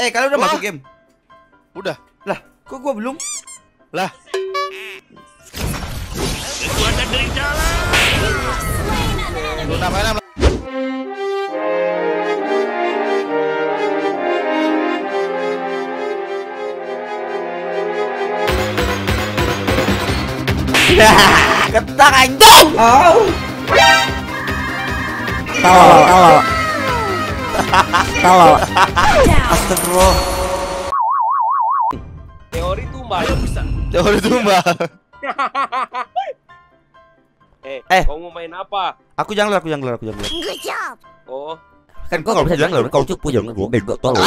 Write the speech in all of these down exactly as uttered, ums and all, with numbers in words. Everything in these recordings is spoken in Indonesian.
Eh, kalian udah Wah. masuk game? Udah. Lah, kok gua belum? Lah. Kekuatan dari dalam. Kenapa? Ketak anjing. Oh. Tolol, tolol. Tolol. Astagfirullah. Teori tumbal bisa. Teori tumbal. Eh, eh, kau mau main apa? Aku jungler, aku jungler, aku jungler. Good job. Oh. Kan kau kalau bisa jungler, kau cukup punya gua biar gua tolol.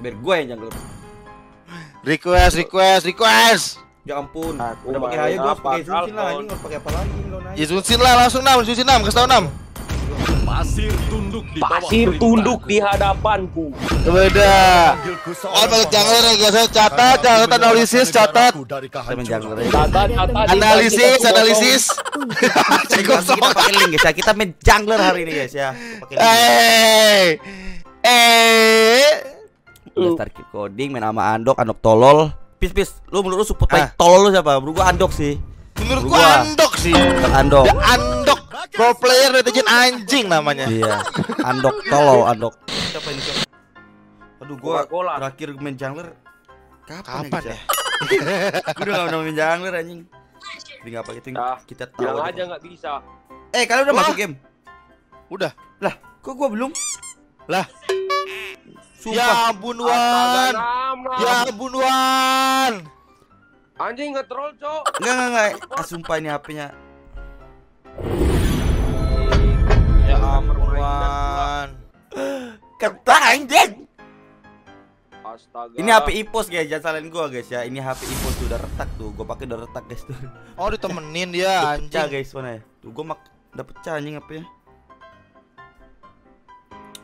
Biar gua yang jungler. Request, request, request. Ya ampun. Aku udah pakai aja gua pakai sunsin lah anjing, enggak pakai apa lagi lo naik. Ya sunsin lah langsung enam, sunsin enam, kasih tahu enam. Pasir tunduk di bawah. Pasir tunduk di hadapanku. Beda. Oh, pakai jungler ya guys, catat, catat analisis, catat. Catat, catat. Analisis, analisis. Kita pakai link guys ya, kita main jungler hari ini guys ya. Pakai link. Eh. Eh. Udah start keep coding, main sama Andok, Andok tolol. Pis pis, lu menurut lu support paling tolol lu siapa? Menurut gua Andok sih. Menurut gua Andok sih. Andok. Andok pro player netizen anjing namanya. Iya. Andok tolol, Andok. Siapa ini? Aduh, gua terakhir main jungler kapan ya? Gua udah enggak main jungler anjing. Jadi enggak apa itu kita tahu aja enggak bisa. Eh, kalian udah masuk game? Udah. Lah, kok gua belum? Lah. Sumpah. Ya bunuhan, ya bunuhan. Anjing nge-troll, Cok. Enggak, enggak, enggak. Ah, sumpah ini H P-nya. Ya bunuhan. Ketak anjing. Astaga. Ini H P ipos guys, jangan salin gua guys ya. Ini H P ipos tuh udah retak tuh. Gua pakai udah retak guys tuh. Oh, ditemenin dia anjing. Pecah guys mana ya? Tuh gua mak udah pecah anjing H P-nya.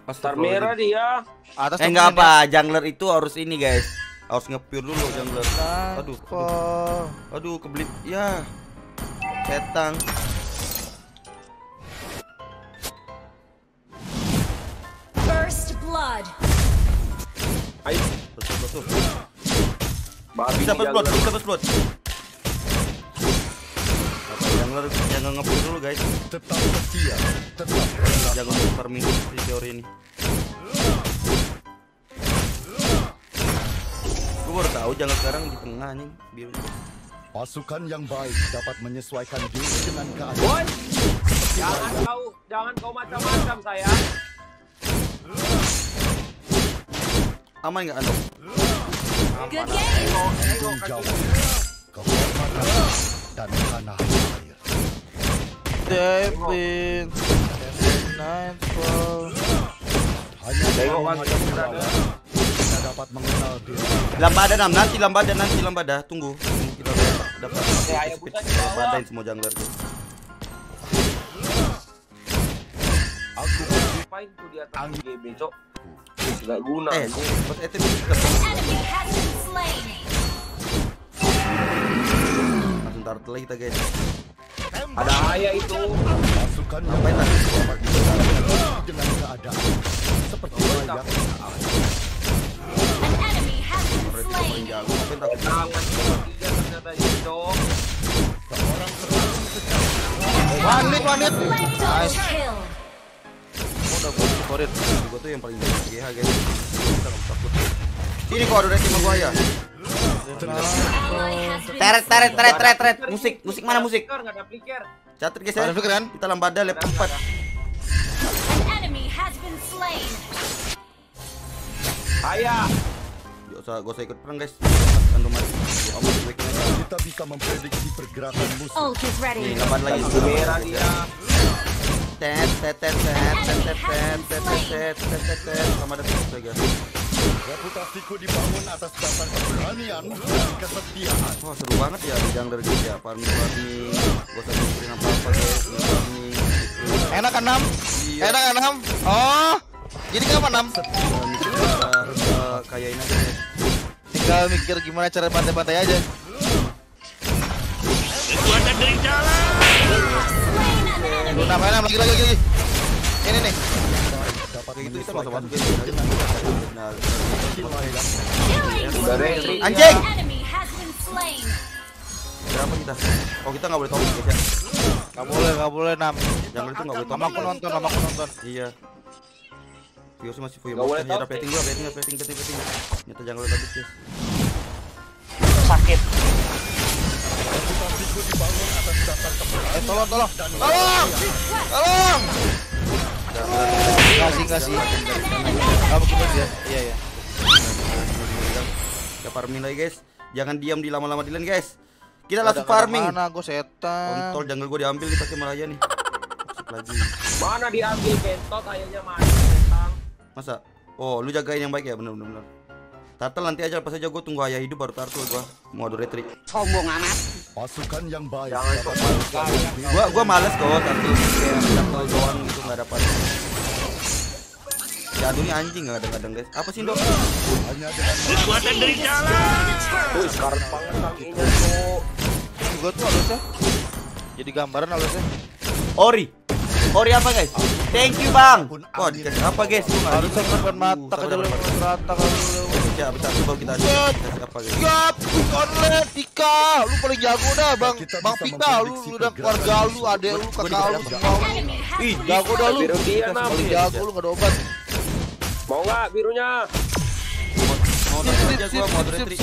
Star merah dia. Atas eh enggak apa, jungler itu harus ini guys. Harus nge-pure dulu jungler. Aduh. Aduh, aduh kebelit. Ya. Setang. First blood. Ayo, betul-betul. Bisa dapat blood, bisa dapat blood. Jungler jangan nge-pure dulu guys. Tetap setia. Tetap jangan super minus di teori ini. Gue baru tahu jangan sekarang di tengah nih biru. Pasukan yang baik dapat menyesuaikan diri dengan keadaan. Jangan kau, jangan kau macam-macam sayang. Aman nggak Andok? Aman. Ego, ego, kasih. Dan tanah air. Devin, Nightfall. Kita dapat mengenal dia. Lambada enam nanti lambada nanti lambada tunggu. Kita dapat lambadain semua jungler tuh. Aku ngapain tuh di atas G B, Cok? Enggak guna. Eh, buat itu kita. Start lagi kita guys. Ada ayah itu. Pasukan ngapain tadi? Dengan keadaan seperti yang yang paling guys. Ini kok ada tim gua ya. Teret teret teret teret teret musik musik mana musik? Catat guys ya. Kita lambada level empat. Ayah. Gak usah gak usah ikut perang guys. Kita bisa memprediksi pergerakan musuh. Nih lambada lagi. Tet tet tet tet tet tet tet tet tet tet lambada terus guys. Reputasiku dibangun atas dasar keberanian dan kesetiaan. Wah, seru banget ya jungler guys ya. Farming-farming, gak usah mikirin apa-apa guys. Enak kan enam? Enak kan enam? Oh, jadi kenapa enam? Kayak ini aja guys. Tinggal mikir gimana cara pantai-pantai aja. Kekuatan dari jalan. Enam, enam, lagi, lagi, lagi. Ini nih. Dapat kayak gitu kita langsung masuk ke sini. Anjing. Berapa kita? Oh kita nggak boleh tombol ya? Nggak boleh, nggak boleh enam. Jangan itu nggak boleh tombol. Nama aku nonton, nama aku nonton. Iya. Pius masih punya boleh tombol. Rapeting gua, rapeting, rapeting, rapeting, rapeting. Nyata jangan lupa habis guys. Sakit. Eh tolong, tolong, tolong, tolong. Kasih, kasih. Kamu kembali ya? Iya ya. Kita farming lagi guys. Jangan diam di lama-lama di lane guys. Kita langsung farming. Mana gua setan. Kontol jungle gua diambil dipakai malaya nih. Masuk lagi. Mana diambil bentot ayahnya mati setan. Masa? Oh, lu jagain yang baik ya, benar benar. Turtle nanti aja pas aja gua tunggu ayah hidup baru turtle gua. Mau adu retreat. Sombong amat. Pasukan yang baik. Jangan sombong. Gua gua males kok turtle kayak turtle doang itu enggak dapat. Jadunya anjing enggak kadang-kadang guys. Apa sih, Dok? Hanya dengan kekuatan dari jalan. Wih, sekarang banget tanginya tuh. Gua tuh alusnya. Jadi gambaran alusnya. Ori. Ori apa, guys? Thank you, Bang. Wah, dikasih apa, guys? Harus sekarang mata ke dalam rata kalau ya bisa coba kita aja. Apa, guys? Gap, online Dika. Lu paling jago dah, Bang. Bang Pika, lu udah keluarga lu, adek lu, kakak lu. Ih, jago dah lu. Jago lu enggak ada obat. Mau nggak birunya? Mau aja gua mau retri.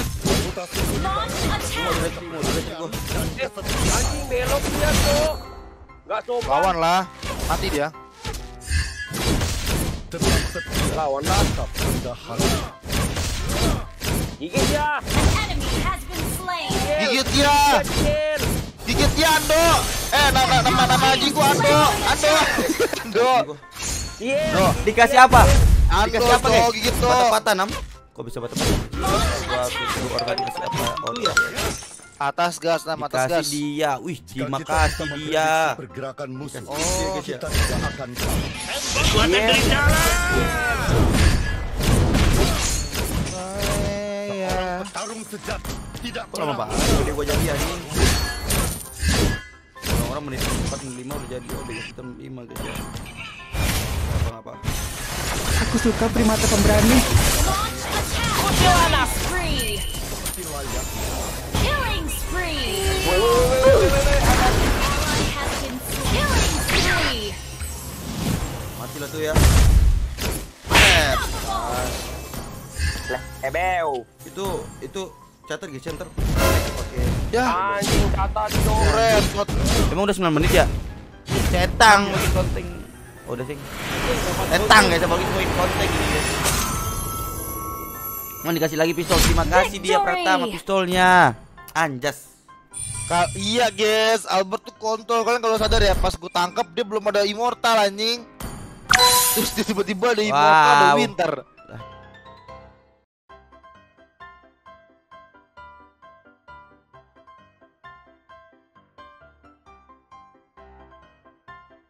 Anjing belok dia tuh. Enggak sopan. Lawan lah, mati dia. Lawan lah, stop. Gigit dia. Gigit dia. Gigit dia Ando. Eh, nama nama nama anjing gua Ando. Ando. Ando. Bro, dikasih apa? Aduh, siapa guys? Gitu. Bata-bata enam. Kok bisa bata-bata? Oh iya. Atas gas enam, atas gas. Dia. Wih, terima kasih dia. Pergerakan musuh. Oh, kita tidak akan kalah. Buat dari jalan. Tarung sejat tidak pernah. Jadi gua jadi anjing. Orang menit empat puluh lima udah jadi O B sistem lima guys. Apa-apa. Aku suka primata pemberani. Matilah tuh ya. Ebeu. Itu itu catat guys, center. Oke. Ya anjing catat coret. Emang udah sembilan menit ya? Cetang lagi konting. Oh, udah sih. Tentang guys, bagi poin kontak ini guys. Mau dikasih lagi pistol. Terima kasih dia pertama pistolnya. Anjas. Ka iya guys, Albert tuh kontol. Kalian kalau sadar ya, pas gue tangkap dia belum ada immortal anjing. Terus tiba-tiba ada immortal, wow. Ada winter.